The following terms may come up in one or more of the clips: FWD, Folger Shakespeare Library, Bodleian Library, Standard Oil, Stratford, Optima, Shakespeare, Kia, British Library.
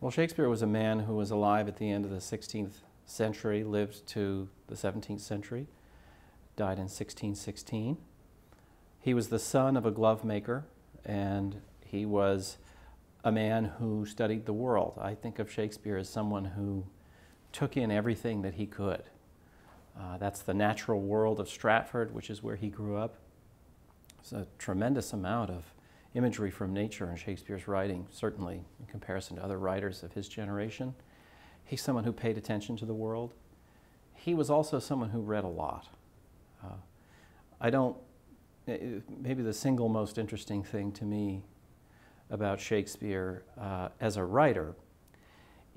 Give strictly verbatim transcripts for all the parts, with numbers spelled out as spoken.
Well, Shakespeare was a man who was alive at the end of the sixteenth century, lived to the seventeenth century, died in sixteen sixteen. He was the son of a glove maker, and he was a man who studied the world. I think of Shakespeare as someone who took in everything that he could. Uh, that's the natural world of Stratford, which is where he grew up. It's a tremendous amount of imagery from nature in Shakespeare's writing, certainly in comparison to other writers of his generation. He's someone who paid attention to the world. He was also someone who read a lot. Uh, I don't, maybe the single most interesting thing to me about Shakespeare uh, as a writer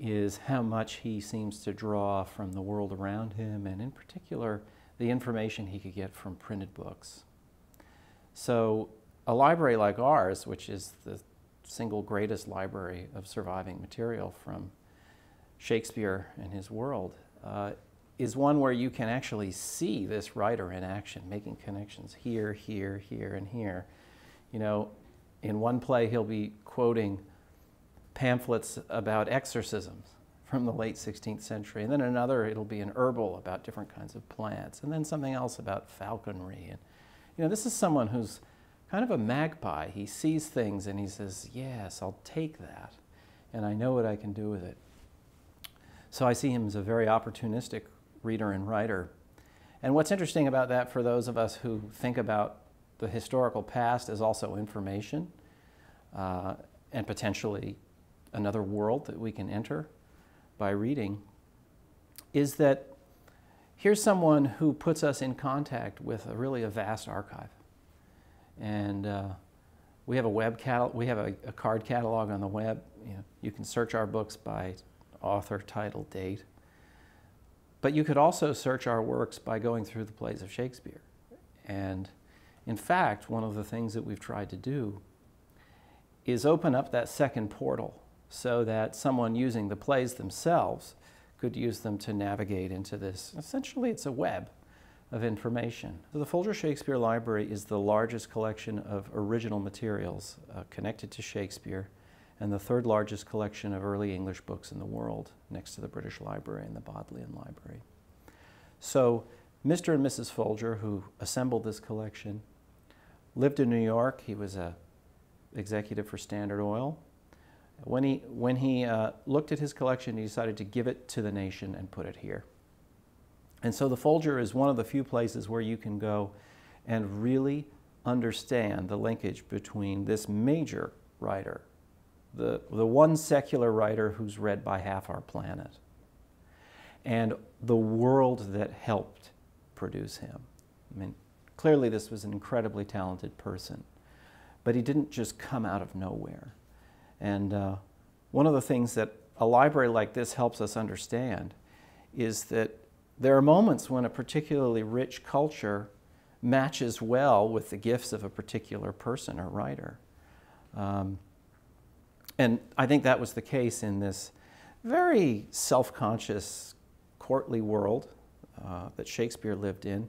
is how much he seems to draw from the world around him, and in particular, the information he could get from printed books. So a library like ours, which is the single greatest library of surviving material from Shakespeare and his world, uh, is one where you can actually see this writer in action, making connections here, here, here, and here. You know, in one play, he'll be quoting pamphlets about exorcisms from the late sixteenth century, and then another, it'll be an herbal about different kinds of plants, and then something else about falconry. And you know, this is someone who's kind of a magpie. He sees things and he says, yes, I'll take that, and I know what I can do with it. So I see him as a very opportunistic reader and writer. And what's interesting about that for those of us who think about the historical past is also information uh, and potentially another world that we can enter by reading, is that here's someone who puts us in contact with a really a vast archive. And uh, we have a web catalog, we have a, a card catalog on the web. You know, you can search our books by author, title, date. But you could also search our works by going through the plays of Shakespeare. And in fact, one of the things that we've tried to do is open up that second portal so that someone using the plays themselves could use them to navigate into this. Essentially, it's a web of information. So the Folger Shakespeare Library is the largest collection of original materials uh, connected to Shakespeare, and the third largest collection of early English books in the world, next to the British Library and the Bodleian Library. So Mister and Missus Folger, who assembled this collection, lived in New York. He was an executive for Standard Oil. When he, when he uh, looked at his collection, he decided to give it to the nation and put it here. And so the Folger is one of the few places where you can go and really understand the linkage between this major writer, the, the one secular writer who's read by half our planet, and the world that helped produce him. I mean, clearly this was an incredibly talented person, but he didn't just come out of nowhere. And uh, one of the things that a library like this helps us understand is that there are moments when a particularly rich culture matches well with the gifts of a particular person or writer. Um, and I think that was the case in this very self-conscious, courtly world uh, that Shakespeare lived in,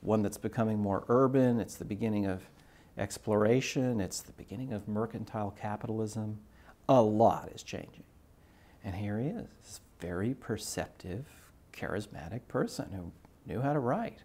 one that's becoming more urban. It's the beginning of exploration. It's the beginning of mercantile capitalism. A lot is changing. And here he is, this very perceptive, charismatic person who knew how to write.